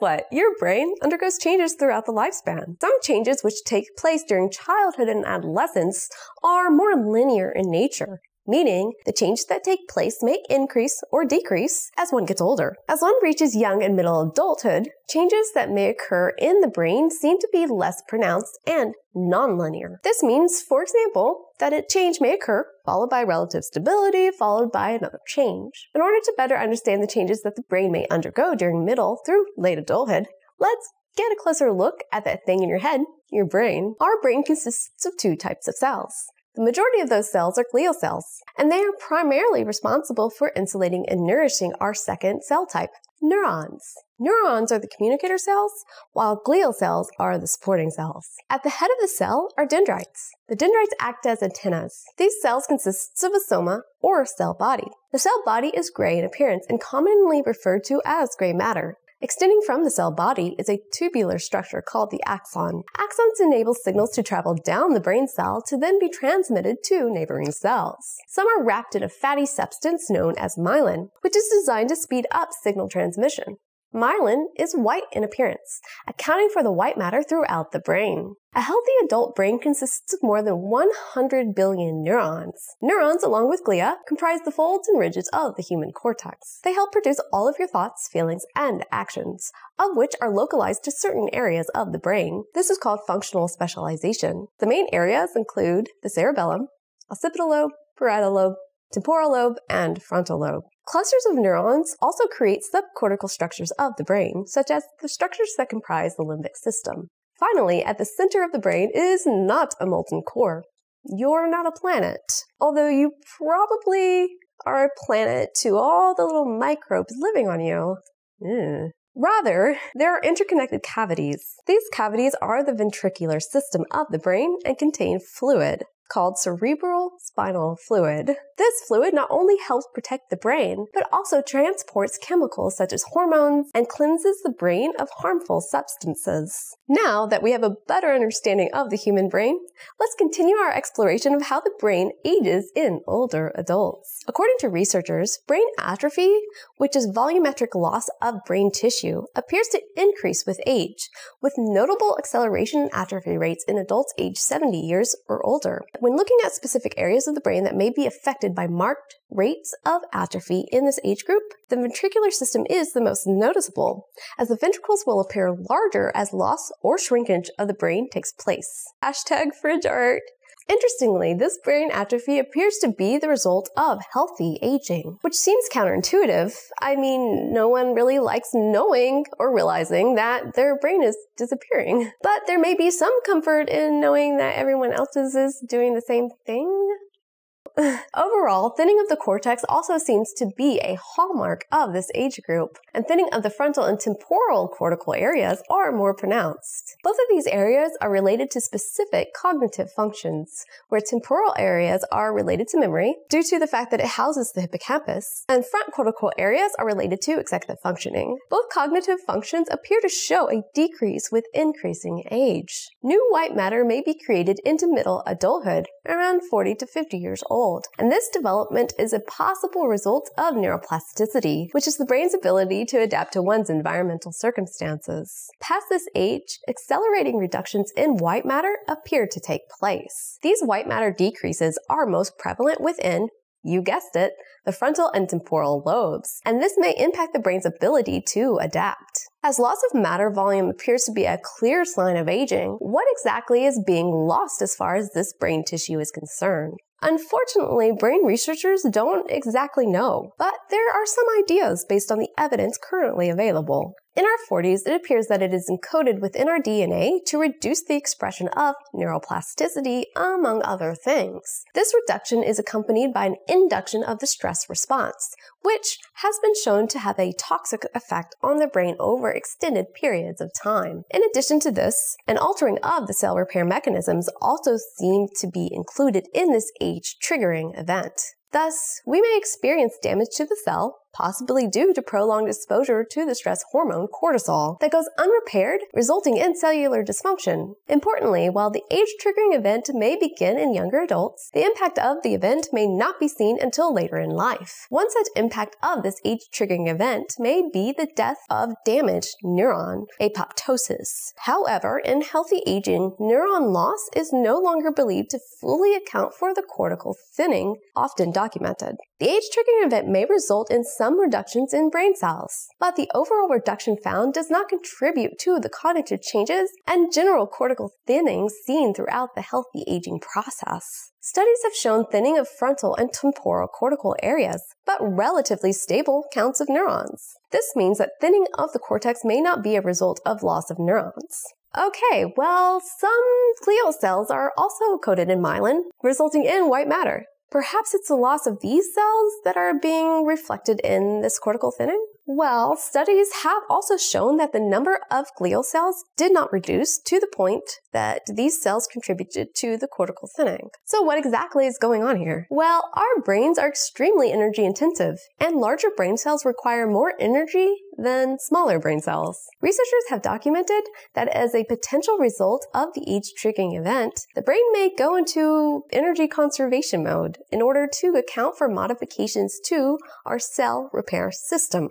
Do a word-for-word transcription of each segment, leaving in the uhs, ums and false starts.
what? Your brain undergoes changes throughout the lifespan. Some changes which take place during childhood and adolescence are more linear in nature, meaning the changes that take place may increase or decrease as one gets older. As one reaches young and middle adulthood, changes that may occur in the brain seem to be less pronounced and nonlinear. This means, for example, that a change may occur, followed by relative stability, followed by another change. In order to better understand the changes that the brain may undergo during middle through late adulthood, let's get a closer look at that thing in your head, your brain. Our brain consists of two types of cells. The majority of those cells are glial cells, and they are primarily responsible for insulating and nourishing our second cell type, neurons. Neurons are the communicator cells, while glial cells are the supporting cells. At the head of the cell are dendrites. The dendrites act as antennas. These cells consist of a soma, or cell body. The cell body is gray in appearance and commonly referred to as gray matter. Extending from the cell body is a tubular structure called the axon. Axons enable signals to travel down the brain cell to then be transmitted to neighboring cells. Some are wrapped in a fatty substance known as myelin, which is designed to speed up signal transmission. Myelin is white in appearance, accounting for the white matter throughout the brain. A healthy adult brain consists of more than one hundred billion neurons. Neurons, along with glia, comprise the folds and ridges of the human cortex. They help produce all of your thoughts, feelings, and actions, of which are localized to certain areas of the brain. This is called functional specialization. The main areas include the cerebellum, occipital lobe, parietal lobe, temporal lobe, and frontal lobe. Clusters of neurons also create subcortical structures of the brain, such as the structures that comprise the limbic system. Finally, at the center of the brain is not a molten core. You're not a planet, although you probably are a planet to all the little microbes living on you. Mm. Rather, there are interconnected cavities. These cavities are the ventricular system of the brain and contain fluid called cerebrospinal fluid. This fluid not only helps protect the brain, but also transports chemicals such as hormones and cleanses the brain of harmful substances. Now that we have a better understanding of the human brain, let's continue our exploration of how the brain ages in older adults. According to researchers, brain atrophy, which is volumetric loss of brain tissue, appears to increase with age, with notable acceleration in atrophy rates in adults aged seventy years or older. When looking at specific areas of the brain that may be affected by marked rates of atrophy in this age group, the ventricular system is the most noticeable, as the ventricles will appear larger as loss or shrinkage of the brain takes place. Hashtag fridge art. Interestingly, this brain atrophy appears to be the result of healthy aging, which seems counterintuitive. I mean, no one really likes knowing or realizing that their brain is disappearing. But there may be some comfort in knowing that everyone else's is doing the same thing. Overall, thinning of the cortex also seems to be a hallmark of this age group, and thinning of the frontal and temporal cortical areas are more pronounced. Both of these areas are related to specific cognitive functions, where temporal areas are related to memory due to the fact that it houses the hippocampus, and front cortical areas are related to executive functioning. Both cognitive functions appear to show a decrease with increasing age. New white matter may be created into middle adulthood, around forty to fifty years old. And this development is a possible result of neuroplasticity, which is the brain's ability to adapt to one's environmental circumstances. Past this age, accelerating reductions in white matter appear to take place. These white matter decreases are most prevalent within, you guessed it, the frontal and temporal lobes, and this may impact the brain's ability to adapt. As loss of matter volume appears to be a clear sign of aging, what exactly is being lost as far as this brain tissue is concerned? Unfortunately, brain researchers don't exactly know, but there are some ideas based on the evidence currently available. In our forties, it appears that it is encoded within our D N A to reduce the expression of neuroplasticity, among other things. This reduction is accompanied by an induction of the stress response, which has been shown to have a toxic effect on the brain over extended periods of time. In addition to this, an altering of the cell repair mechanisms also seem to be included in this age-triggering event. Thus, we may experience damage to the cell, possibly due to prolonged exposure to the stress hormone cortisol, that goes unrepaired, resulting in cellular dysfunction. Importantly, while the age-triggering event may begin in younger adults, the impact of the event may not be seen until later in life. One such impact of this age-triggering event may be the death of damaged neuron, apoptosis. However, in healthy aging, neuron loss is no longer believed to fully account for the cortical thinning often documented. The age-triggering event may result in some reductions in brain cells, but the overall reduction found does not contribute to the cognitive changes and general cortical thinning seen throughout the healthy aging process. Studies have shown thinning of frontal and temporal cortical areas, but relatively stable counts of neurons. This means that thinning of the cortex may not be a result of loss of neurons. Okay, well, some glial cells are also coated in myelin, resulting in white matter. Perhaps it's the loss of these cells that are being reflected in this cortical thinning? Well, studies have also shown that the number of glial cells did not reduce to the point that these cells contributed to the cortical thinning. So what exactly is going on here? Well, our brains are extremely energy intensive, and larger brain cells require more energy than smaller brain cells. Researchers have documented that as a potential result of the age-triggering event, the brain may go into energy conservation mode in order to account for modifications to our cell repair system.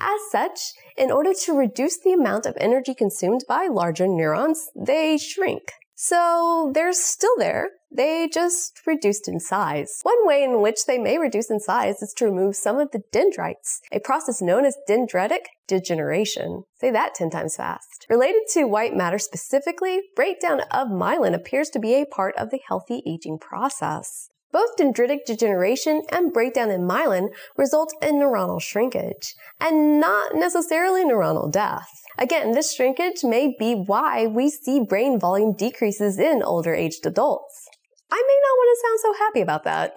As such, in order to reduce the amount of energy consumed by larger neurons, they shrink. So they're still there, they just reduced in size. One way in which they may reduce in size is to remove some of the dendrites, a process known as dendritic degeneration. Say that ten times fast. Related to white matter specifically, breakdown of myelin appears to be a part of the healthy aging process. Both dendritic degeneration and breakdown in myelin result in neuronal shrinkage, and not necessarily neuronal death. Again, this shrinkage may be why we see brain volume decreases in older-aged adults. I may not want to sound so happy about that.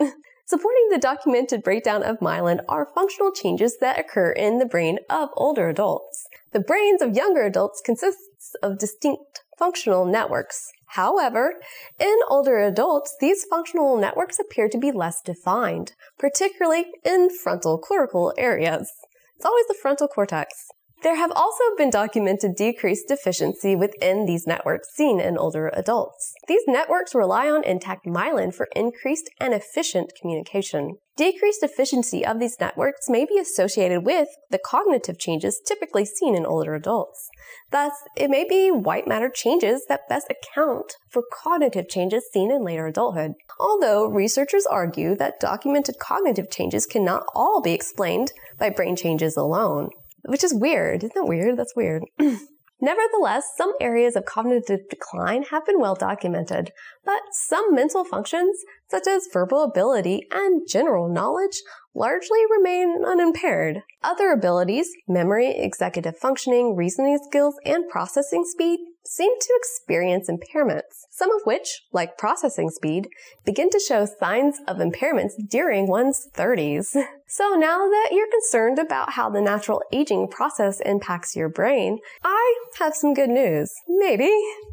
Supporting the documented breakdown of myelin are functional changes that occur in the brain of older adults. The brains of younger adults consists of distinct functional networks. However, in older adults, these functional networks appear to be less defined, particularly in frontal cortical areas. It's always the frontal cortex. There have also been documented decreased efficiency within these networks seen in older adults. These networks rely on intact myelin for increased and efficient communication. Decreased efficiency of these networks may be associated with the cognitive changes typically seen in older adults. Thus, it may be white matter changes that best account for cognitive changes seen in later adulthood. Although researchers argue that documented cognitive changes cannot all be explained by brain changes alone. Which is weird. Isn't that weird? That's weird. Nevertheless, some areas of cognitive decline have been well documented, but some mental functions, such as verbal ability and general knowledge, largely remain unimpaired. Other abilities, memory, executive functioning, reasoning skills, and processing speed, seem to experience impairments, some of which, like processing speed, begin to show signs of impairments during one's thirties. So now that you're concerned about how the natural aging process impacts your brain, I have some good news. Maybe.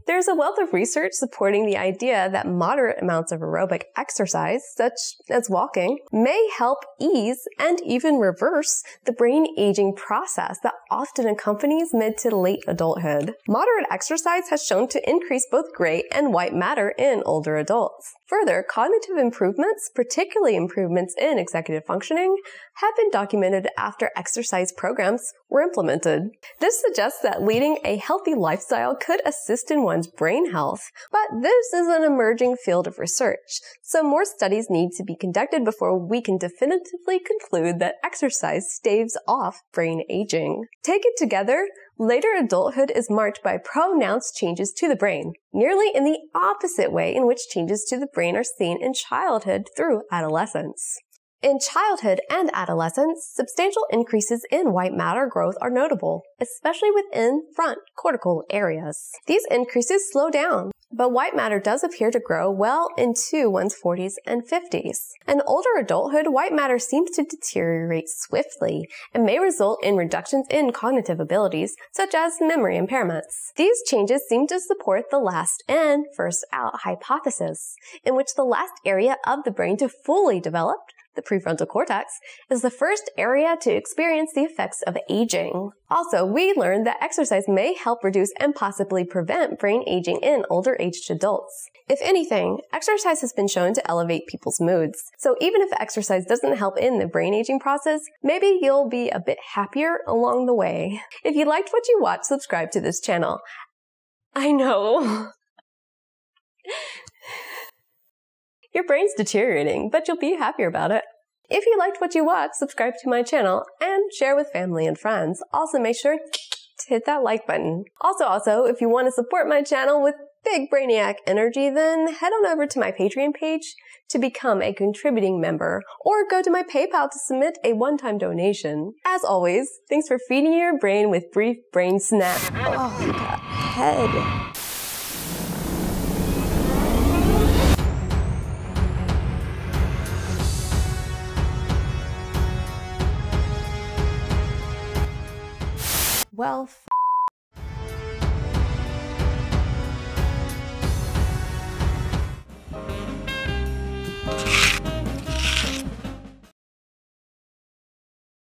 There's a wealth of research supporting the idea that moderate amounts of aerobic exercise, such as walking, may help ease and even reverse the brain aging process that often accompanies mid to late adulthood. Moderate exercise Exercise has shown to increase both gray and white matter in older adults. Further, cognitive improvements, particularly improvements in executive functioning, have been documented after exercise programs were implemented. This suggests that leading a healthy lifestyle could assist in one's brain health, but this is an emerging field of research, so more studies need to be conducted before we can definitively conclude that exercise staves off brain aging. Taken together, later adulthood is marked by pronounced changes to the brain, nearly in the opposite way in which changes to the brain are seen in childhood through adolescence. In childhood and adolescence, substantial increases in white matter growth are notable, especially within front cortical areas. These increases slow down, but white matter does appear to grow well into one's forties and fifties. In older adulthood, white matter seems to deteriorate swiftly and may result in reductions in cognitive abilities, such as memory impairments. These changes seem to support the last-in, first-out hypothesis, in which the last area of the brain to fully develop The prefrontal cortex is the first area to experience the effects of aging. Also, we learned that exercise may help reduce and possibly prevent brain aging in older-aged adults. If anything, exercise has been shown to elevate people's moods. So even if exercise doesn't help in the brain aging process, maybe you'll be a bit happier along the way. If you liked what you watched, subscribe to this channel. I know. Your brain's deteriorating, but you'll be happier about it. If you liked what you watched, subscribe to my channel and share with family and friends. Also, make sure to hit that like button. Also, also, if you want to support my channel with big brainiac energy, then head on over to my Patreon page to become a contributing member, or go to my PayPal to submit a one-time donation. As always, thanks for feeding your brain with brief brain snaps. Oh, my God. Head. Well,